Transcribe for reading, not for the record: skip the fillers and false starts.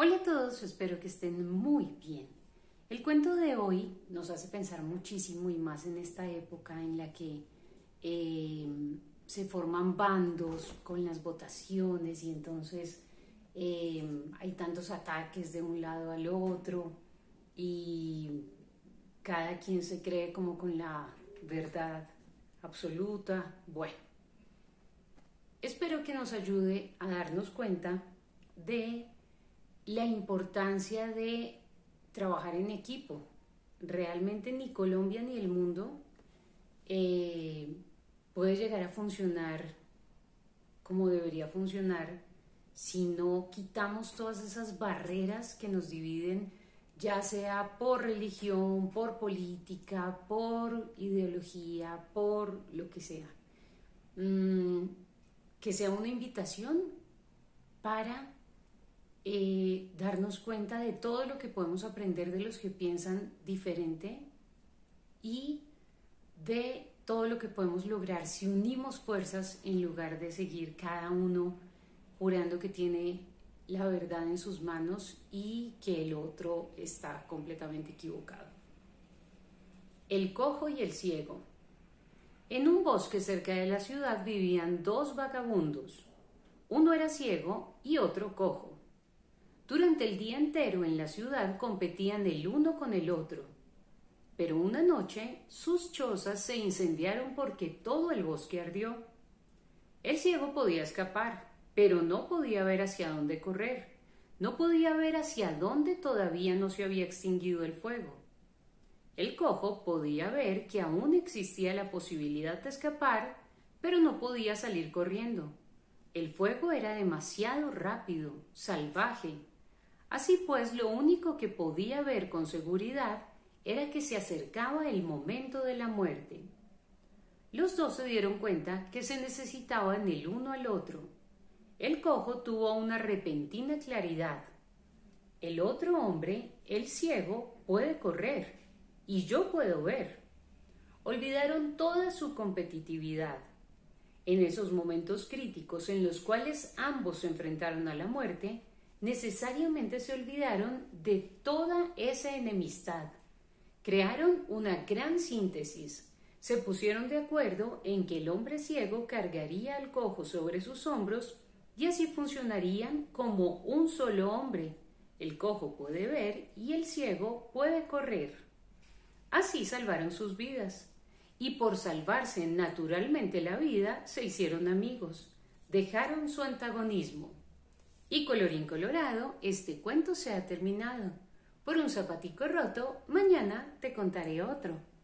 Hola a todos, espero que estén muy bien. El cuento de hoy nos hace pensar muchísimo y más en esta época en la que se forman bandos con las votaciones y entonces hay tantos ataques de un lado al otro y cada quien se cree como con la verdad absoluta. Bueno, espero que nos ayude a darnos cuenta de la importancia de trabajar en equipo. Realmente ni Colombia ni el mundo puede llegar a funcionar como debería funcionar si no quitamos todas esas barreras que nos dividen, ya sea por religión, por política, por ideología, por lo que sea. Que sea una invitación para darnos cuenta de todo lo que podemos aprender de los que piensan diferente y de todo lo que podemos lograr si unimos fuerzas en lugar de seguir cada uno jurando que tiene la verdad en sus manos y que el otro está completamente equivocado. El cojo y el ciego. En un bosque cerca de la ciudad vivían dos vagabundos. Uno era ciego y otro cojo. Durante el día entero en la ciudad competían el uno con el otro, pero una noche sus chozas se incendiaron porque todo el bosque ardió. El ciego podía escapar, pero no podía ver hacia dónde correr, no podía ver hacia dónde todavía no se había extinguido el fuego. El cojo podía ver que aún existía la posibilidad de escapar, pero no podía salir corriendo. El fuego era demasiado rápido, salvaje. Así pues, lo único que podía ver con seguridad era que se acercaba el momento de la muerte. Los dos se dieron cuenta que se necesitaban el uno al otro. El cojo tuvo una repentina claridad. El otro hombre, el ciego, puede correr y yo puedo ver. Olvidaron toda su competitividad. En esos momentos críticos en los cuales ambos se enfrentaron a la muerte, necesariamente se olvidaron de toda esa enemistad. Crearon una gran síntesis. Se pusieron de acuerdo en que el hombre ciego cargaría al cojo sobre sus hombros y así funcionarían como un solo hombre. El cojo puede ver y el ciego puede correr. Así salvaron sus vidas. Y por salvarse naturalmente la vida, se hicieron amigos, dejaron su antagonismo. Y colorín colorado, este cuento se ha terminado. Por un zapatico roto, mañana te contaré otro.